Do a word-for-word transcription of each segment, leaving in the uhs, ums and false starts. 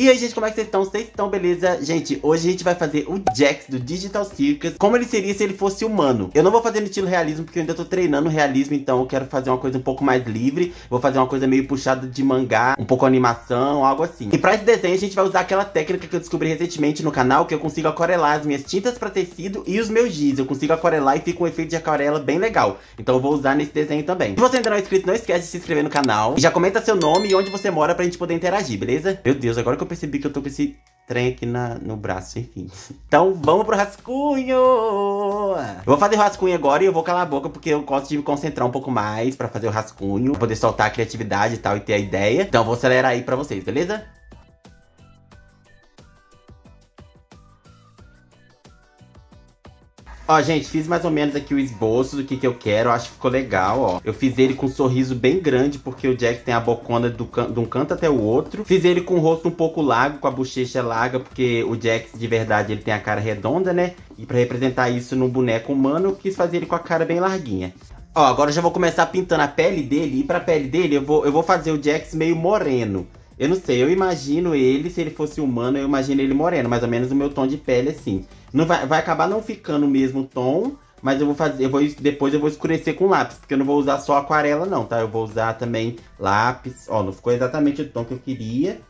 E aí, gente, como é que vocês estão? Vocês estão, beleza? Gente, hoje a gente vai fazer o Jax do Digital Circus, como ele seria se ele fosse humano. Eu não vou fazer no estilo realismo, porque eu ainda tô treinando realismo, então eu quero fazer uma coisa um pouco mais livre. Vou fazer uma coisa meio puxada de mangá, um pouco animação, algo assim. E pra esse desenho a gente vai usar aquela técnica que eu descobri recentemente no canal, que eu consigo aquarelar as minhas tintas pra tecido e os meus giz. Eu consigo aquarelar e fica um efeito de aquarela bem legal. Então eu vou usar nesse desenho também. Se você ainda não é inscrito, não esquece de se inscrever no canal. E já comenta seu nome e onde você mora pra gente poder interagir, beleza? Meu Deus, agora que eu Eu percebi que eu tô com esse trem aqui na, no braço, enfim. Então vamos pro rascunho! Eu vou fazer o rascunho agora e eu vou calar a boca, porque eu gosto de me concentrar um pouco mais pra fazer o rascunho, pra poder soltar a criatividade e tal, e ter a ideia. Então eu vou acelerar aí pra vocês, beleza? Ó, gente, fiz mais ou menos aqui o esboço do que que eu quero, acho que ficou legal, ó. Eu fiz ele com um sorriso bem grande, porque o Jax tem a bocona do can de um canto até o outro. Fiz ele com o rosto um pouco largo, com a bochecha larga, porque o Jax, de verdade, ele tem a cara redonda, né? E pra representar isso num boneco humano, eu quis fazer ele com a cara bem larguinha. Ó, agora eu já vou começar pintando a pele dele, e pra pele dele eu vou, eu vou fazer o Jax meio moreno. Eu não sei, eu imagino ele, se ele fosse humano, eu imagino ele moreno, mais ou menos o meu tom de pele, assim. Não vai, vai acabar não ficando o mesmo tom, mas eu vou fazer, eu vou, depois eu vou escurecer com lápis, porque eu não vou usar só aquarela não, tá? Eu vou usar também lápis, ó, não ficou exatamente o tom que eu queria,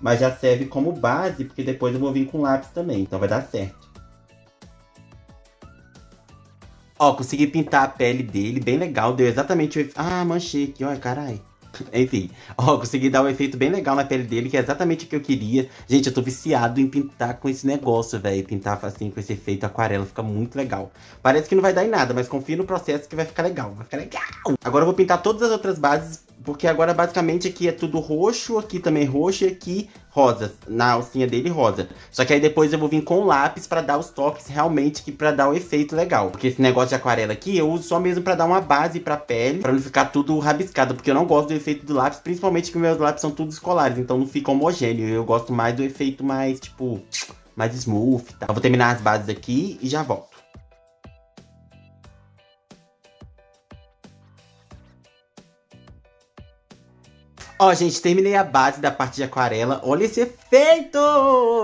mas já serve como base, porque depois eu vou vir com lápis também, então vai dar certo. Ó, consegui pintar a pele dele, bem legal, deu exatamente o... Ah, manchei aqui, ó, carai. Enfim, ó, consegui dar um efeito bem legal na pele dele, que é exatamente o que eu queria. Gente, eu tô viciado em pintar com esse negócio, velho. Pintar assim, com esse efeito aquarela, fica muito legal. Parece que não vai dar em nada, mas confio no processo que vai ficar legal, vai ficar legal. Agora eu vou pintar todas as outras bases, porque agora basicamente aqui é tudo roxo, aqui também roxo e aqui rosa. Na alcinha dele rosa. Só que aí depois eu vou vir com o lápis pra dar os toques realmente, que pra dar o efeito legal. Porque esse negócio de aquarela aqui eu uso só mesmo pra dar uma base pra pele, pra não ficar tudo rabiscado, porque eu não gosto do efeito do lápis, principalmente que meus lápis são todos escolares, então não fica homogêneo. Eu gosto mais do efeito mais, tipo, mais smooth, tá? Eu vou terminar as bases aqui e já volto. Ó, gente, terminei a base da parte de aquarela. Olha esse efeito,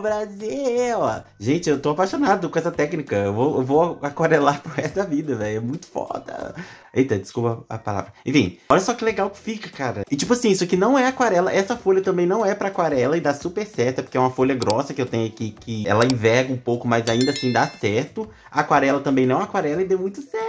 Brasil! Gente, eu tô apaixonado com essa técnica. Eu vou, eu vou aquarelar pro resto da vida, velho. É muito foda. Eita, desculpa a palavra. Enfim, olha só que legal que fica, cara. E tipo assim, isso aqui não é aquarela. Essa folha também não é pra aquarela e dá super certo, porque é uma folha grossa que eu tenho aqui, que ela enverga um pouco, mas ainda assim dá certo. Aquarela também não é aquarela e deu muito certo.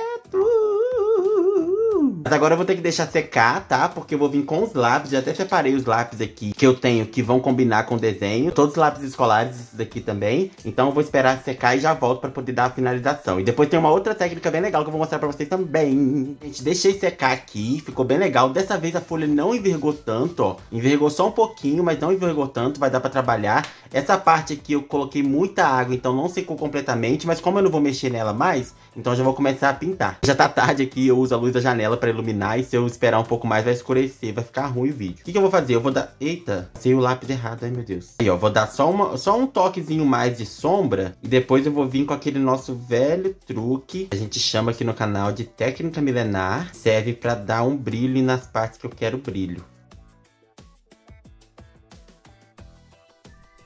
Mas agora eu vou ter que deixar secar, tá? Porque eu vou vir com os lápis, já até separei os lápis aqui que eu tenho, que vão combinar com o desenho. Todos os lápis escolares, esses daqui também. Então eu vou esperar secar e já volto pra poder dar a finalização. E depois tem uma outra técnica bem legal que eu vou mostrar pra vocês também. Gente, deixei secar aqui, ficou bem legal. Dessa vez a folha não envergou tanto, ó. Envergou só um pouquinho, mas não envergou tanto, vai dar pra trabalhar. Essa parte aqui eu coloquei muita água, então não secou completamente. Mas como eu não vou mexer nela mais, então eu já vou começar a pintar. Já tá tarde aqui, eu uso a luz da janela pra iluminar, e se eu esperar um pouco mais vai escurecer, vai ficar ruim o vídeo. O que que eu vou fazer? Eu vou dar... Eita, passei o lápis errado, ai meu Deus. Aí ó, vou dar só, uma... só um toquezinho mais de sombra, e depois eu vou vir com aquele nosso velho truque, a gente chama aqui no canal de técnica milenar, serve pra dar um brilho nas partes que eu quero brilho.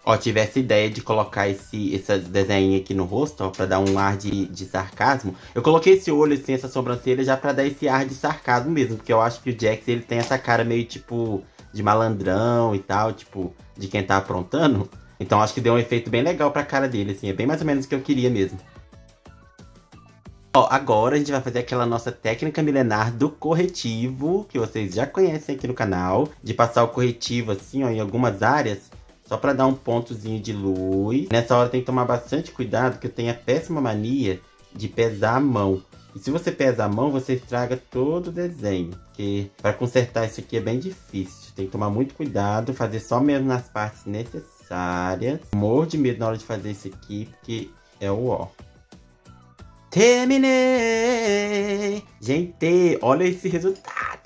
Ó, tive essa ideia de colocar esse, esse desenho aqui no rosto, ó, pra dar um ar de, de sarcasmo. Eu coloquei esse olho, assim, essa sobrancelha, já pra dar esse ar de sarcasmo mesmo, porque eu acho que o Jax, ele tem essa cara meio, tipo, de malandrão e tal, tipo, de quem tá aprontando. Então acho que deu um efeito bem legal pra cara dele, assim, é bem mais ou menos o que eu queria mesmo. Ó, agora a gente vai fazer aquela nossa técnica milenar do corretivo, que vocês já conhecem aqui no canal, de passar o corretivo, assim, ó, em algumas áreas, só pra dar um pontozinho de luz. Nessa hora tem que tomar bastante cuidado, que eu tenho a péssima mania de pesar a mão. E se você pesa a mão, você estraga todo o desenho, porque pra consertar isso aqui é bem difícil. Tem que tomar muito cuidado, fazer só mesmo nas partes necessárias. Morro de medo na hora de fazer isso aqui, porque é o ó. Terminei! Gente, olha esse resultado!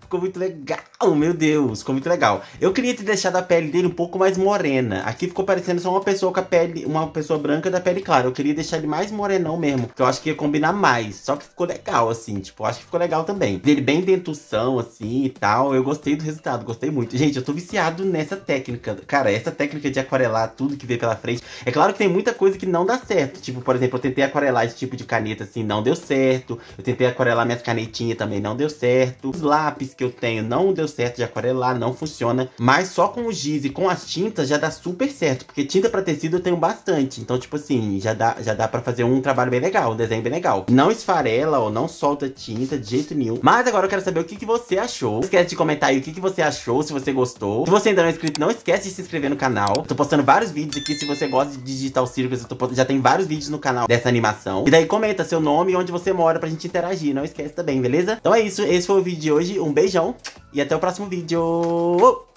Ficou muito legal! Oh, meu Deus, ficou muito legal. Eu queria ter deixado a pele dele um pouco mais morena. Aqui ficou parecendo só uma pessoa com a pele, uma pessoa branca da pele clara. Eu queria deixar ele mais morenão mesmo, que eu acho que ia combinar mais. Só que ficou legal, assim, tipo, eu acho que ficou legal também. Ele bem dentução, assim, e tal. Eu gostei do resultado, gostei muito. Gente, eu tô viciado nessa técnica. Cara, essa técnica de aquarelar tudo que vê pela frente. É claro que tem muita coisa que não dá certo. Tipo, por exemplo, eu tentei aquarelar esse tipo de caneta, assim, não deu certo. Eu tentei aquarelar minhas canetinhas também, não deu certo. Os lápis que eu tenho não deu certo de aquarelar, não funciona. Mas só com o giz e com as tintas já dá super certo, porque tinta pra tecido eu tenho bastante. Então, tipo assim, já dá, já dá pra fazer um trabalho bem legal, um desenho bem legal. Não esfarela ou não solta tinta de jeito nenhum. Mas agora eu quero saber o que, que você achou. Não esquece de comentar aí o que, que você achou, se você gostou. Se você ainda não é inscrito, não esquece de se inscrever no canal. Eu tô postando vários vídeos aqui, se você gosta de Digital Circus, eu tô postando, já tem vários vídeos no canal dessa animação. E daí comenta seu nome e onde você mora pra gente interagir, não esquece também, beleza? Então é isso, esse foi o vídeo de hoje, um beijão e até o próximo vídeo.